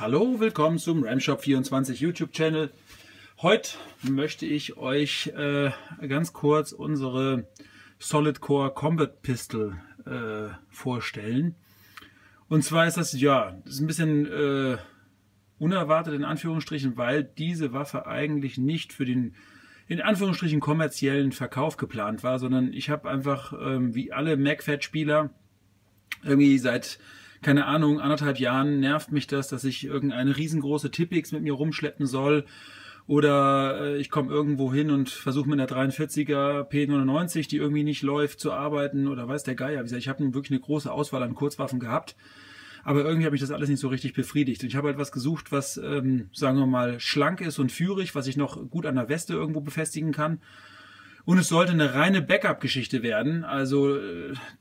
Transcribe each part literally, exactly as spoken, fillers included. Hallo, willkommen zum Ramshop vierundzwanzig YouTube-Channel. Heute möchte ich euch äh, ganz kurz unsere Solidcore Combat Pistol äh, vorstellen. Und zwar ist das, ja, das ist ein bisschen äh, unerwartet in Anführungsstrichen, weil diese Waffe eigentlich nicht für den, in Anführungsstrichen, kommerziellen Verkauf geplant war, sondern ich habe einfach, ähm, wie alle MacFed-Spieler, irgendwie seit... keine Ahnung, anderthalb Jahren nervt mich das, dass ich irgendeine riesengroße Tippix mit mir rumschleppen soll oder ich komme irgendwo hin und versuche mit einer dreiundvierziger P neunundneunzig, die irgendwie nicht läuft, zu arbeiten oder weiß der Geier. Wie gesagt, ich habe nun wirklich eine große Auswahl an Kurzwaffen gehabt, aber irgendwie habe ich das alles nicht so richtig befriedigt. Und ich habe halt was gesucht, was, ähm, sagen wir mal, schlank ist und führig, was ich noch gut an der Weste irgendwo befestigen kann. Und es sollte eine reine Backup-Geschichte werden. Also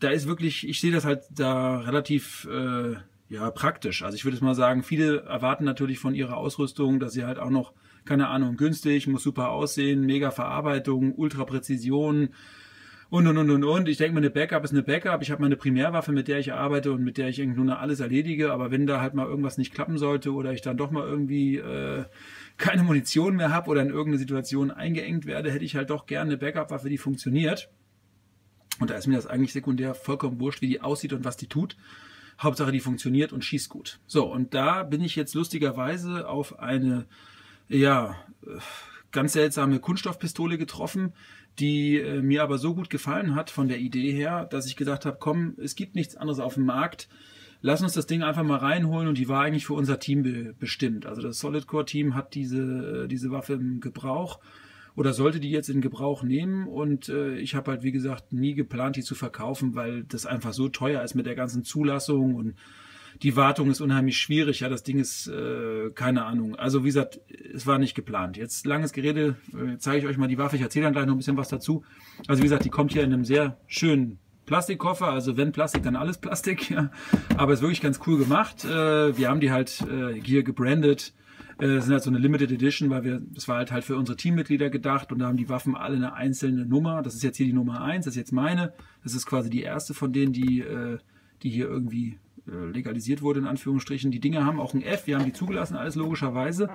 da ist wirklich, ich sehe das halt da relativ äh, ja, praktisch. Also ich würde es mal sagen, viele erwarten natürlich von ihrer Ausrüstung, dass sie halt auch noch, keine Ahnung, günstig, muss super aussehen, mega Verarbeitung, ultra Präzision und, und, und, und, und. Ich denke mal, eine Backup ist eine Backup. Ich habe meine Primärwaffe, mit der ich arbeite und mit der ich irgendwie nur alles erledige. Aber wenn da halt mal irgendwas nicht klappen sollte oder ich dann doch mal irgendwie... Äh, keine Munition mehr habe oder in irgendeine Situation eingeengt werde, hätte ich halt doch gerne eine Backup-Waffe, die funktioniert. Und da ist mir das eigentlich sekundär vollkommen wurscht, wie die aussieht und was die tut. Hauptsache, die funktioniert und schießt gut. So, und da bin ich jetzt lustigerweise auf eine, ja, ganz seltsame Kunststoffpistole getroffen, die mir aber so gut gefallen hat von der Idee her, dass ich gedacht habe, komm, es gibt nichts anderes auf dem Markt, lass uns das Ding einfach mal reinholen, und die war eigentlich für unser Team be bestimmt. Also das Solidcore-Team hat diese, diese Waffe im Gebrauch oder sollte die jetzt in Gebrauch nehmen, und äh, ich habe halt, wie gesagt, nie geplant, die zu verkaufen, weil das einfach so teuer ist mit der ganzen Zulassung und die Wartung ist unheimlich schwierig. Ja, das Ding ist, äh, keine Ahnung, also wie gesagt, es war nicht geplant. Jetzt langes Gerede, äh, zeige ich euch mal die Waffe, ich erzähle dann gleich noch ein bisschen was dazu. Also wie gesagt, die kommt hier in einem sehr schönen Plastikkoffer, also wenn Plastik, dann alles Plastik, ja. Aber ist wirklich ganz cool gemacht. Wir haben die halt hier gebrandet. Das sind halt so eine Limited Edition, weil wir, das war halt halt für unsere Teammitglieder gedacht, und da haben die Waffen alle eine einzelne Nummer. Das ist jetzt hier die Nummer eins, das ist jetzt meine. Das ist quasi die erste von denen, die, die hier irgendwie legalisiert wurde, in Anführungsstrichen. Die Dinger haben auch ein F, wir haben die zugelassen, alles logischerweise.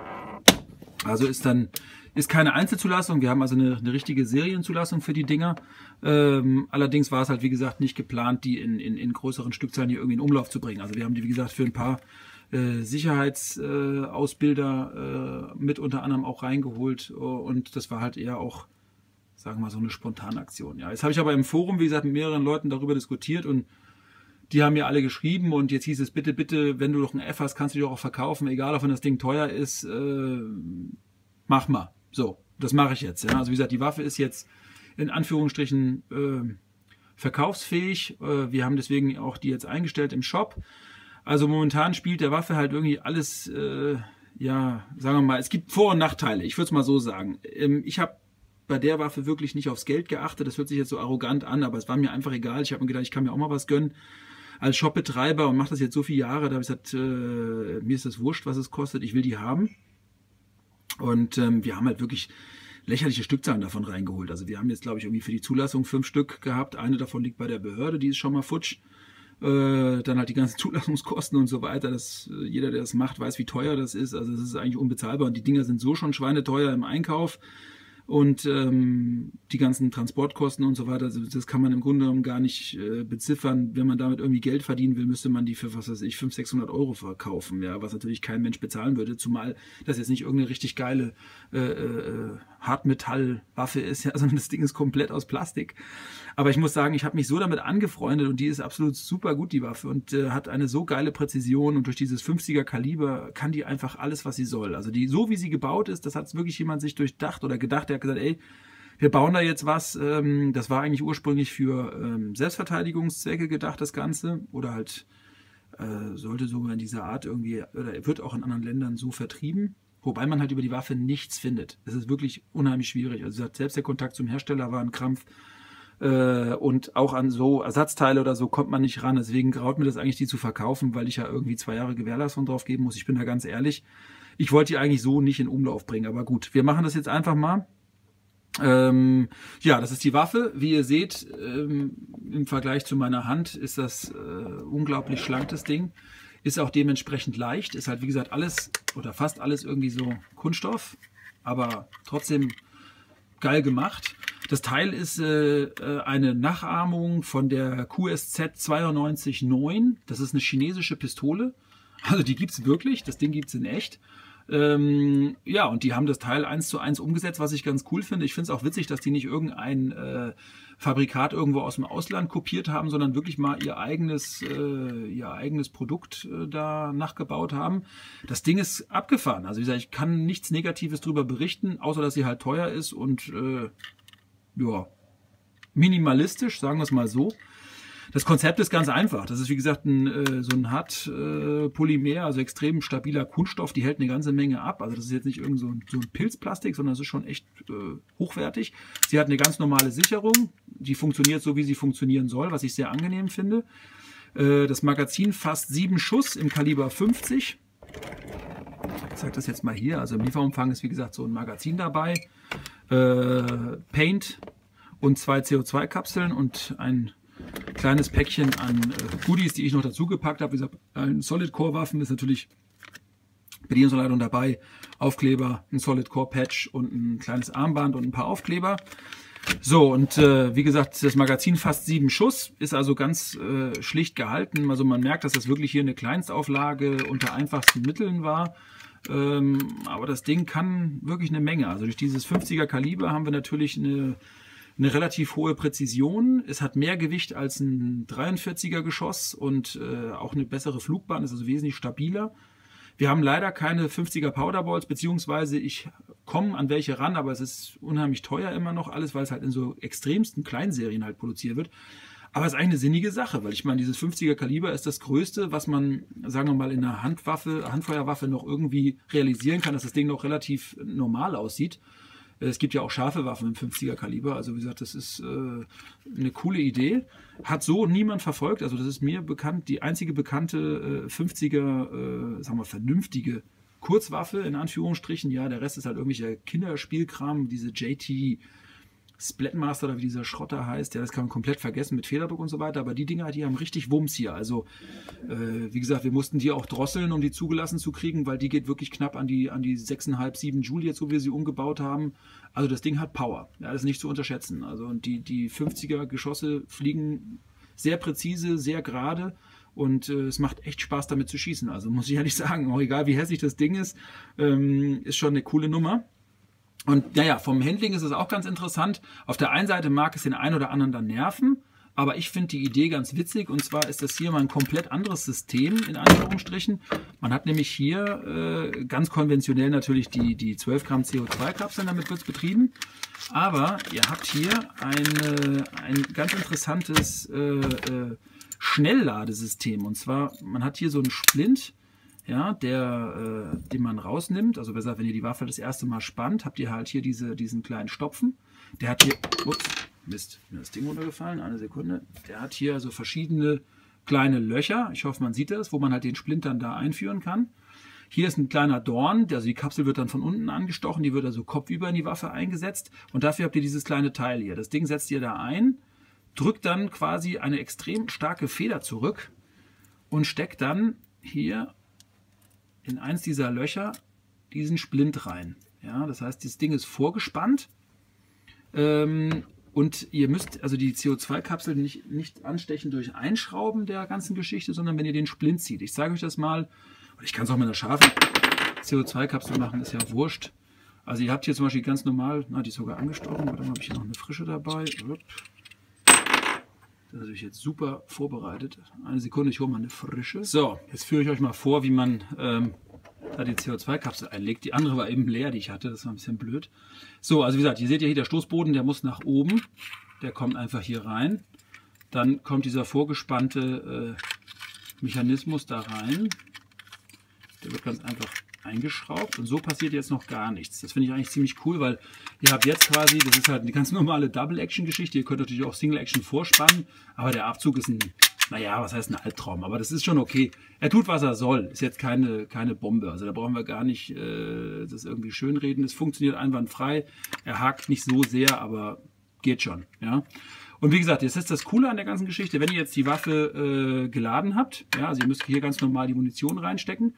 Also ist dann ist keine Einzelzulassung, wir haben also eine, eine richtige Serienzulassung für die Dinger. Ähm, allerdings war es halt, wie gesagt, nicht geplant, die in, in, in größeren Stückzahlen hier irgendwie in Umlauf zu bringen. Also wir haben die, wie gesagt, für ein paar äh, Sicherheitsausbilder äh, äh, mit unter anderem auch reingeholt, und das war halt eher auch, sagen wir mal, so eine Spontanaktion. Ja, jetzt habe ich aber im Forum, wie gesagt, mit mehreren Leuten darüber diskutiert, und die haben mir alle geschrieben, und jetzt hieß es, bitte, bitte, wenn du doch ein F hast, kannst du dich auch verkaufen, egal, ob das Ding teuer ist, äh, mach mal. So, das mache ich jetzt. Ja. Also wie gesagt, die Waffe ist jetzt in Anführungsstrichen äh, verkaufsfähig. Äh, wir haben deswegen auch die jetzt eingestellt im Shop. Also momentan spielt der Waffe halt irgendwie alles, äh, ja, sagen wir mal, es gibt Vor- und Nachteile, ich würde es mal so sagen. Ähm, ich habe bei der Waffe wirklich nicht aufs Geld geachtet, das hört sich jetzt so arrogant an, aber es war mir einfach egal. Ich habe mir gedacht, ich kann mir auch mal was gönnen. Als Shopbetreiber, und mache das jetzt so viele Jahre, da habe ich gesagt, äh, mir ist das wurscht, was es kostet, ich will die haben. Und ähm, wir haben halt wirklich lächerliche Stückzahlen davon reingeholt. Also wir haben jetzt, glaube ich, irgendwie für die Zulassung fünf Stück gehabt. Eine davon liegt bei der Behörde, die ist schon mal futsch. Äh, dann halt die ganzen Zulassungskosten und so weiter. Das, äh, jeder, der das macht, weiß, wie teuer das ist. Also es ist eigentlich unbezahlbar, und die Dinger sind so schon schweineteuer im Einkauf. Und ähm, die ganzen Transportkosten und so weiter, also das kann man im Grunde genommen gar nicht äh, beziffern. Wenn man damit irgendwie Geld verdienen will, müsste man die für, was weiß ich, fünfhundert, sechshundert Euro verkaufen, ja, was natürlich kein Mensch bezahlen würde, zumal das jetzt nicht irgendeine richtig geile äh, äh, Hartmetallwaffe ist, ja, sondern das Ding ist komplett aus Plastik. Aber ich muss sagen, ich habe mich so damit angefreundet, und die ist absolut super gut, die Waffe, und äh, hat eine so geile Präzision, und durch dieses fünfziger Kaliber kann die einfach alles, was sie soll. Also die, so wie sie gebaut ist, das hat wirklich jemand sich durchdacht oder gedacht, der hat gesagt, ey, wir bauen da jetzt was, das war eigentlich ursprünglich für Selbstverteidigungszwecke gedacht, das Ganze, oder halt sollte sogar in dieser Art irgendwie, oder wird auch in anderen Ländern so vertrieben, wobei man halt über die Waffe nichts findet. Das ist wirklich unheimlich schwierig, also selbst der Kontakt zum Hersteller war ein Krampf, und auch an so Ersatzteile oder so kommt man nicht ran, deswegen graut mir das eigentlich, die zu verkaufen, weil ich ja irgendwie zwei Jahre Gewährleistung drauf geben muss, ich bin da ganz ehrlich, ich wollte die eigentlich so nicht in Umlauf bringen, aber gut, wir machen das jetzt einfach mal. Ähm, ja, das ist die Waffe. Wie ihr seht, ähm, im Vergleich zu meiner Hand ist das äh, unglaublich schlank, das Ding. Ist auch dementsprechend leicht. Ist halt, wie gesagt, alles oder fast alles irgendwie so Kunststoff, aber trotzdem geil gemacht. Das Teil ist äh, eine Nachahmung von der Q S Z neunzig zwei neun. Das ist eine chinesische Pistole. Also die gibt es wirklich. Das Ding gibt es in echt. Ähm, ja, und die haben das Teil eins zu eins umgesetzt, was ich ganz cool finde. Ich finde es auch witzig, dass die nicht irgendein äh, Fabrikat irgendwo aus dem Ausland kopiert haben, sondern wirklich mal ihr eigenes, äh, ihr eigenes Produkt äh, da nachgebaut haben. Das Ding ist abgefahren. Also wie gesagt, ich kann nichts Negatives drüber berichten, außer dass sie halt teuer ist und äh, ja, minimalistisch, sagen wir es mal so. Das Konzept ist ganz einfach. Das ist, wie gesagt, ein, so ein Hart-Polymer, also extrem stabiler Kunststoff. Die hält eine ganze Menge ab. Also das ist jetzt nicht irgend so ein, so ein Pilzplastik, sondern das ist schon echt äh, hochwertig. Sie hat eine ganz normale Sicherung. Die funktioniert so, wie sie funktionieren soll, was ich sehr angenehm finde. Äh, das Magazin fasst sieben Schuss im Kaliber fünfzig. Ich zeige das jetzt mal hier. Also im Lieferumfang ist, wie gesagt, so ein Magazin dabei. Äh, Paint und zwei C O zwei Kapseln und ein kleines Päckchen an Goodies, die ich noch dazu gepackt habe. Wie gesagt, ein Solidcore-Waffen ist natürlich Bedienungsanleitung dabei, Aufkleber, ein Solidcore-Patch und ein kleines Armband und ein paar Aufkleber. So, und äh, wie gesagt, das Magazin fasst sieben Schuss, ist also ganz äh, schlicht gehalten. Also man merkt, dass das wirklich hier eine Kleinstauflage unter einfachsten Mitteln war. Ähm, aber das Ding kann wirklich eine Menge. Also durch dieses fünfziger Kaliber haben wir natürlich eine eine relativ hohe Präzision. Es hat mehr Gewicht als ein dreiundvierziger Geschoss und äh, auch eine bessere Flugbahn, ist also wesentlich stabiler. Wir haben leider keine fünfziger Powderballs, beziehungsweise ich komme an welche ran, aber es ist unheimlich teuer immer noch alles, weil es halt in so extremsten Kleinserien halt produziert wird. Aber es ist eigentlich eine sinnige Sache, weil ich meine, dieses fünfziger Kaliber ist das Größte, was man, sagen wir mal, in einer Handwaffe, Handfeuerwaffe noch irgendwie realisieren kann, dass das Ding noch relativ normal aussieht. Es gibt ja auch scharfe Waffen im fünfziger Kaliber, also wie gesagt, das ist äh, eine coole Idee. Hat so niemand verfolgt, also das ist mir bekannt, die einzige bekannte äh, fünfziger, äh, sagen wir, vernünftige Kurzwaffe, in Anführungsstrichen. Ja, der Rest ist halt irgendwelcher Kinderspielkram, diese J T Splatmaster oder wie dieser Schrotter heißt, ja, das kann man komplett vergessen mit Federdruck und so weiter, aber die Dinger, die haben richtig Wumms hier, also äh, wie gesagt, wir mussten die auch drosseln, um die zugelassen zu kriegen, weil die geht wirklich knapp an die an die sechs Komma fünf, sieben Joule jetzt, so wie wir sie umgebaut haben. Also das Ding hat Power, ja, das ist nicht zu unterschätzen, also und die, die fünfziger Geschosse fliegen sehr präzise, sehr gerade. Und äh, es macht echt Spaß, damit zu schießen, also muss ich ehrlich sagen, auch egal wie hässlich das Ding ist, ähm, ist schon eine coole Nummer. Und naja, vom Handling ist es auch ganz interessant. Auf der einen Seite mag es den einen oder anderen dann nerven, aber ich finde die Idee ganz witzig. Und zwar ist das hier mal ein komplett anderes System, in Anführungsstrichen. Man hat nämlich hier äh, ganz konventionell natürlich die, die zwölf Gramm C O zwei Kapseln, damit wird es betrieben. Aber ihr habt hier eine, ein ganz interessantes äh, äh, Schnellladesystem. Und zwar, man hat hier so einen Splint. Ja, der, äh, den man rausnimmt, also besser, wenn ihr die Waffe das erste Mal spannt, habt ihr halt hier diese, diesen kleinen Stopfen. Der hat hier, ups, Mist, mir ist das Ding runtergefallen, eine Sekunde. Der hat hier also verschiedene kleine Löcher, ich hoffe, man sieht das, wo man halt den Splint dann da einführen kann. Hier ist ein kleiner Dorn, also die Kapsel wird dann von unten angestochen, die wird also kopfüber in die Waffe eingesetzt. Und dafür habt ihr dieses kleine Teil hier. Das Ding setzt ihr da ein, drückt dann quasi eine extrem starke Feder zurück und steckt dann hier in eins dieser Löcher diesen Splint rein. Ja, das heißt, das Ding ist vorgespannt ähm, und ihr müsst also die C O zwei Kapsel nicht, nicht anstechen durch Einschrauben der ganzen Geschichte, sondern wenn ihr den Splint zieht. Ich zeige euch das mal, ich kann es auch mit einer scharfen C O zwei Kapsel machen, ist ja wurscht. Also ihr habt hier zum Beispiel ganz normal, na, die ist sogar angestochen, aber dann habe ich hier noch eine frische dabei. Das ist natürlich jetzt super vorbereitet. Eine Sekunde, ich hole mal eine frische. So, jetzt führe ich euch mal vor, wie man ähm, da die C O zwei Kapsel einlegt. Die andere war eben leer, die ich hatte. Das war ein bisschen blöd. So, also wie gesagt, hier seht ihr hier, der Stoßboden, der muss nach oben. Der kommt einfach hier rein. Dann kommt dieser vorgespannte äh, Mechanismus da rein. Der wird ganz einfach eingeschraubt und so passiert jetzt noch gar nichts. Das finde ich eigentlich ziemlich cool, weil ihr habt jetzt quasi, das ist halt eine ganz normale Double-Action-Geschichte, ihr könnt natürlich auch Single-Action vorspannen, aber der Abzug ist ein, naja, was heißt ein Albtraum, aber das ist schon okay. Er tut, was er soll, ist jetzt keine, keine Bombe, also da brauchen wir gar nicht äh, das irgendwie schönreden, es funktioniert einwandfrei, er hakt nicht so sehr, aber geht schon, ja. Und wie gesagt, jetzt ist das Coole an der ganzen Geschichte, wenn ihr jetzt die Waffe äh, geladen habt, ja, also ihr müsst hier ganz normal die Munition reinstecken.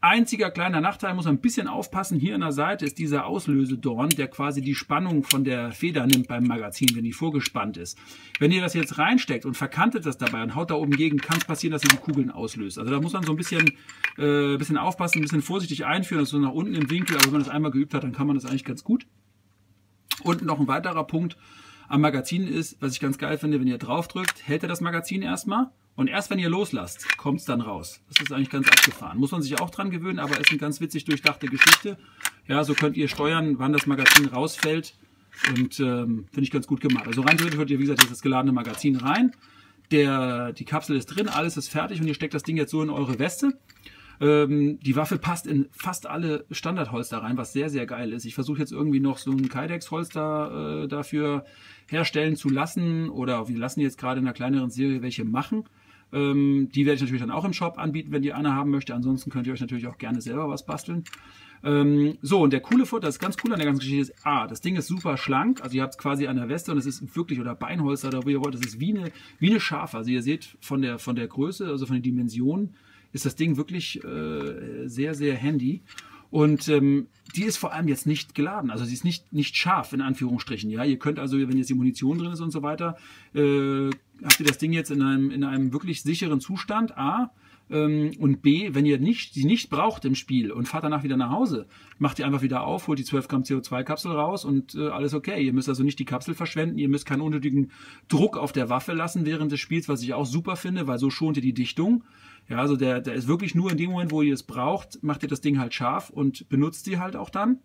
Einziger kleiner Nachteil, muss man ein bisschen aufpassen, hier an der Seite ist dieser Auslösedorn, der quasi die Spannung von der Feder nimmt beim Magazin, wenn die vorgespannt ist. Wenn ihr das jetzt reinsteckt und verkantet das dabei und haut da oben gegen, kann es passieren, dass ihr die Kugeln auslöst. Also da muss man so ein bisschen, äh, bisschen aufpassen, ein bisschen vorsichtig einführen, das ist so nach unten im Winkel, aber wenn man das einmal geübt hat, dann kann man das eigentlich ganz gut. Und noch ein weiterer Punkt am Magazin ist, was ich ganz geil finde, wenn ihr drauf drückt, hält ihr das Magazin erstmal. Und erst wenn ihr loslasst, kommt es dann raus. Das ist eigentlich ganz abgefahren. Muss man sich auch dran gewöhnen, aber ist eine ganz witzig durchdachte Geschichte. Ja, so könnt ihr steuern, wann das Magazin rausfällt. Und ähm, finde ich ganz gut gemacht. Also rein theoretisch hört ihr, wie gesagt, jetzt das geladene Magazin rein. Der, die Kapsel ist drin, alles ist fertig und ihr steckt das Ding jetzt so in eure Weste. Ähm, die Waffe passt in fast alle Standardholster rein, was sehr, sehr geil ist. Ich versuche jetzt irgendwie noch so ein Kydex-Holster äh, dafür herstellen zu lassen. Oder wir lassen jetzt gerade in einer kleineren Serie welche machen. Ähm, die werde ich natürlich dann auch im Shop anbieten, wenn ihr eine haben möchtet. Ansonsten könnt ihr euch natürlich auch gerne selber was basteln. Ähm, so, und der coole Vorteil, das ist ganz cool an der ganzen Geschichte, ist, ah, das Ding ist super schlank. Also ihr habt es quasi an der Weste und es ist wirklich, oder Beinholster, oder wo ihr wollt, es ist wie eine, wie eine Schafe. Also ihr seht von der, von der Größe, also von den Dimensionen, ist das Ding wirklich äh, sehr, sehr handy. Und ähm, die ist vor allem jetzt nicht geladen, also sie ist nicht, nicht scharf in Anführungsstrichen. Ja, ihr könnt also, wenn jetzt die Munition drin ist und so weiter, äh, habt ihr das Ding jetzt in einem, in einem wirklich sicheren Zustand, A, ähm, und B, wenn ihr nicht, sie nicht braucht im Spiel und fahrt danach wieder nach Hause, macht ihr einfach wieder auf, holt die zwölf Gramm C O zwei Kapsel raus und äh, alles okay. Ihr müsst also nicht die Kapsel verschwenden, ihr müsst keinen unnötigen Druck auf der Waffe lassen während des Spiels, was ich auch super finde, weil so schont ihr die Dichtung. Ja, also der, der ist wirklich nur in dem Moment, wo ihr es braucht, macht ihr das Ding halt scharf und benutzt die halt auch dann.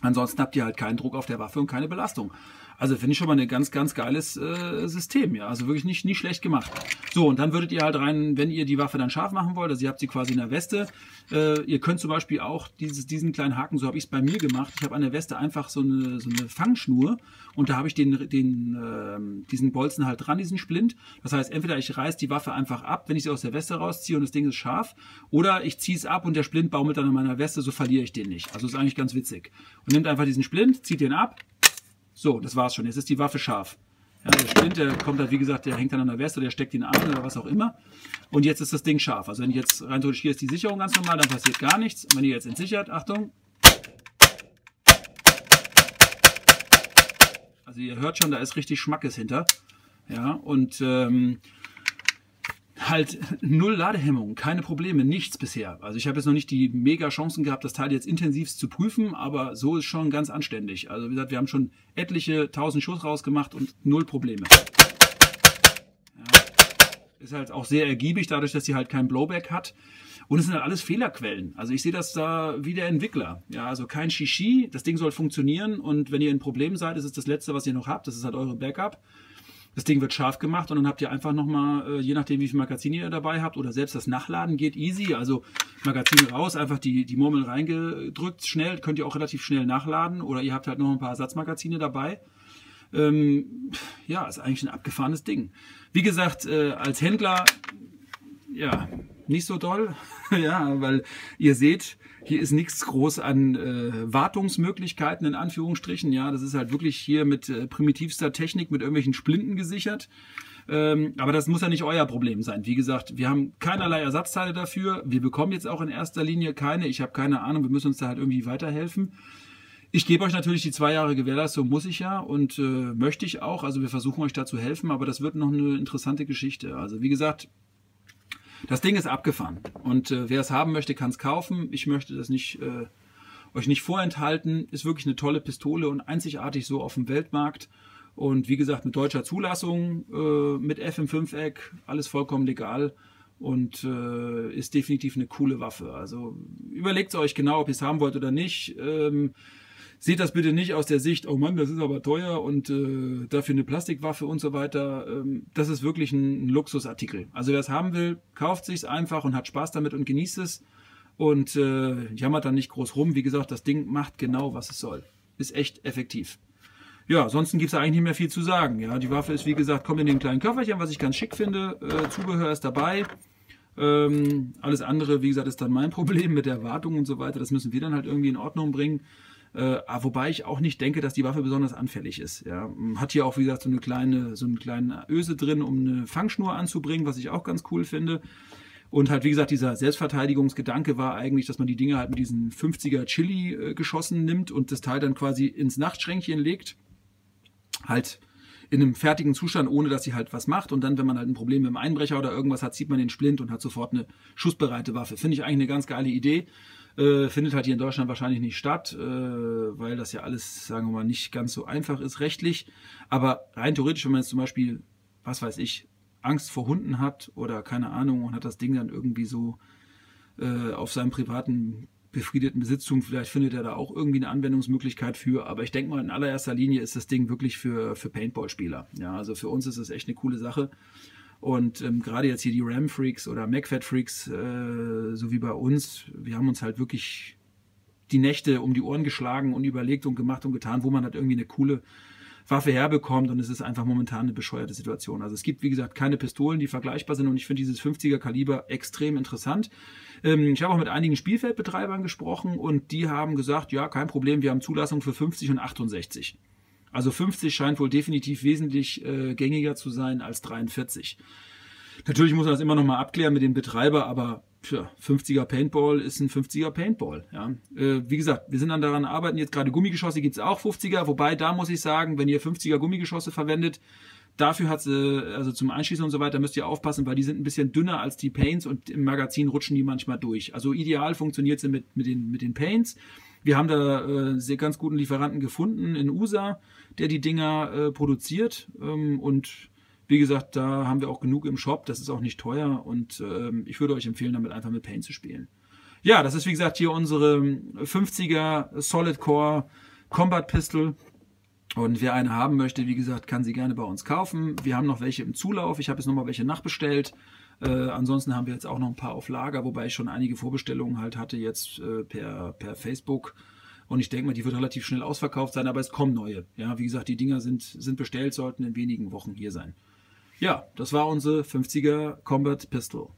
Ansonsten habt ihr halt keinen Druck auf der Waffe und keine Belastung. Also finde ich schon mal ein ganz, ganz geiles äh, System, ja. Also wirklich nicht, nicht schlecht gemacht. So, und dann würdet ihr halt rein, wenn ihr die Waffe dann scharf machen wollt, also ihr habt sie quasi in der Weste. Äh, ihr könnt zum Beispiel auch dieses, diesen kleinen Haken, so habe ich es bei mir gemacht. Ich habe an der Weste einfach so eine, so eine Fangschnur und da habe ich den, den, äh, diesen Bolzen halt dran, diesen Splint. Das heißt, entweder ich reiß die Waffe einfach ab, wenn ich sie aus der Weste rausziehe und das Ding ist scharf, oder ich ziehe es ab und der Splint baumelt dann an meiner Weste, so verliere ich den nicht. Also ist eigentlich ganz witzig. Und nehmt einfach diesen Splint, zieht den ab. So, das war's schon. Jetzt ist die Waffe scharf. Ja, der Splint, der kommt halt, wie gesagt, der hängt dann an der Weste, der steckt ihn an oder was auch immer. Und jetzt ist das Ding scharf. Also wenn ich jetzt rein durch, hier ist die Sicherung ganz normal, dann passiert gar nichts. Und wenn ihr jetzt entsichert, Achtung. Also ihr hört schon, da ist richtig Schmackes hinter. Ja, und ähm, halt null Ladehemmung, keine Probleme, nichts bisher. Also ich habe jetzt noch nicht die mega Chancen gehabt, das Teil jetzt intensivst zu prüfen, aber so ist schon ganz anständig. Also wie gesagt, wir haben schon etliche tausend Schuss rausgemacht und null Probleme. Ja. Ist halt auch sehr ergiebig, dadurch, dass sie halt kein Blowback hat. Und es sind halt alles Fehlerquellen. Also ich sehe das da wie der Entwickler. Ja, also kein Shishi, das Ding soll funktionieren und wenn ihr in Problemen seid, ist es das Letzte, was ihr noch habt. Das ist halt eure Backup. Das Ding wird scharf gemacht und dann habt ihr einfach nochmal, je nachdem wie viel Magazin ihr dabei habt oder selbst das Nachladen geht easy, also Magazin raus, einfach die, die Murmel reingedrückt, schnell, könnt ihr auch relativ schnell nachladen oder ihr habt halt noch ein paar Ersatzmagazine dabei. Ähm, ja, ist eigentlich ein abgefahrenes Ding. Wie gesagt, äh, als Händler, ja, nicht so doll, ja, weil ihr seht, hier ist nichts groß an äh, Wartungsmöglichkeiten, in Anführungsstrichen. Ja, das ist halt wirklich hier mit äh, primitivster Technik, mit irgendwelchen Splinten gesichert. Ähm, aber das muss ja nicht euer Problem sein. Wie gesagt, wir haben keinerlei Ersatzteile dafür. Wir bekommen jetzt auch in erster Linie keine. Ich habe keine Ahnung, wir müssen uns da halt irgendwie weiterhelfen. Ich gebe euch natürlich die zwei Jahre Gewährleistung, muss ich ja und äh, möchte ich auch. Also wir versuchen euch da zu helfen, aber das wird noch eine interessante Geschichte. Also wie gesagt, das Ding ist abgefahren und äh, wer es haben möchte, kann es kaufen. Ich möchte das nicht, äh, euch nicht vorenthalten. Ist wirklich eine tolle Pistole und einzigartig so auf dem Weltmarkt. Und wie gesagt, mit deutscher Zulassung, äh, mit F im Fünfeck, alles vollkommen legal und äh, ist definitiv eine coole Waffe. Also überlegt euch genau, ob ihr es haben wollt oder nicht. Ähm, Seht das bitte nicht aus der Sicht, oh Mann, das ist aber teuer und äh, dafür eine Plastikwaffe und so weiter. Ähm, das ist wirklich ein, ein Luxusartikel. Also wer es haben will, kauft sich's einfach und hat Spaß damit und genießt es. Und äh, jammert dann nicht groß rum. Wie gesagt, das Ding macht genau, was es soll. Ist echt effektiv. Ja, ansonsten gibt es eigentlich nicht mehr viel zu sagen. Ja, die Waffe ist, wie gesagt, kommt in dem kleinen Köfferchen, was ich ganz schick finde. Äh, Zubehör ist dabei. Ähm, alles andere, wie gesagt, ist dann mein Problem mit der Wartung und so weiter. Das müssen wir dann halt irgendwie in Ordnung bringen. Äh, wobei ich auch nicht denke, dass die Waffe besonders anfällig ist. Ja. Hat hier auch, wie gesagt, so eine kleine, so eine kleine Öse drin, um eine Fangschnur anzubringen, was ich auch ganz cool finde. Und halt, wie gesagt, dieser Selbstverteidigungsgedanke war eigentlich, dass man die Dinge halt mit diesen fünfziger-Chili-Geschossen nimmt und das Teil dann quasi ins Nachtschränkchen legt. Halt in einem fertigen Zustand, ohne dass sie halt was macht. Und dann, wenn man halt ein Problem mit dem Einbrecher oder irgendwas hat, zieht man den Splint und hat sofort eine schussbereite Waffe. Finde ich eigentlich eine ganz geile Idee. Äh, findet halt hier in Deutschland wahrscheinlich nicht statt, äh, weil das ja alles, sagen wir mal, nicht ganz so einfach ist rechtlich. Aber rein theoretisch, wenn man jetzt zum Beispiel, was weiß ich, Angst vor Hunden hat oder keine Ahnung und hat das Ding dann irgendwie so äh, auf seinem privaten befriedeten Besitztum, vielleicht findet er da auch irgendwie eine Anwendungsmöglichkeit für, aber ich denke mal, in allererster Linie ist das Ding wirklich für, für Paintball-Spieler. Ja, also für uns ist es echt eine coole Sache und ähm, gerade jetzt hier die RAM-Freaks oder MacFat-Freaks, äh, so wie bei uns, wir haben uns halt wirklich die Nächte um die Ohren geschlagen und überlegt und gemacht und getan, wo man halt irgendwie eine coole Waffe herbekommt und es ist einfach momentan eine bescheuerte Situation. Also es gibt, wie gesagt, keine Pistolen, die vergleichbar sind und ich finde dieses fünfziger-Kaliber extrem interessant. Ähm, ich habe auch mit einigen Spielfeldbetreibern gesprochen und die haben gesagt, ja, kein Problem, wir haben Zulassung für fünfzig und achtundsechzig. Also fünfzig scheint wohl definitiv wesentlich äh, gängiger zu sein als dreiundvierzig. Natürlich muss man das immer noch mal abklären mit dem Betreiber, aber tja, fünfziger Paintball ist ein fünfziger Paintball. Ja. Äh, wie gesagt, wir sind dann daran arbeiten, jetzt gerade Gummigeschosse gibt es auch fünfziger, wobei da muss ich sagen, wenn ihr fünfziger Gummigeschosse verwendet, dafür hat äh, also zum Einschießen und so weiter müsst ihr aufpassen, weil die sind ein bisschen dünner als die Paints und im Magazin rutschen die manchmal durch. Also ideal funktioniert sie mit, mit, den, mit den Paints. Wir haben da äh, sehr ganz guten Lieferanten gefunden in U S A, der die Dinger äh, produziert ähm, und wie gesagt, da haben wir auch genug im Shop, das ist auch nicht teuer und ähm, ich würde euch empfehlen, damit einfach mit Paint zu spielen. Ja, das ist wie gesagt hier unsere fünfziger Solidcore Combat Pistol und wer eine haben möchte, wie gesagt, kann sie gerne bei uns kaufen. Wir haben noch welche im Zulauf, ich habe jetzt nochmal welche nachbestellt. Äh, ansonsten haben wir jetzt auch noch ein paar auf Lager, wobei ich schon einige Vorbestellungen halt hatte jetzt äh, per, per Facebook. Und ich denke mal, die wird relativ schnell ausverkauft sein, aber es kommen neue. Ja, wie gesagt, die Dinger sind, sind bestellt, sollten in wenigen Wochen hier sein. Ja, das war unsere fünfziger Combat Pistol.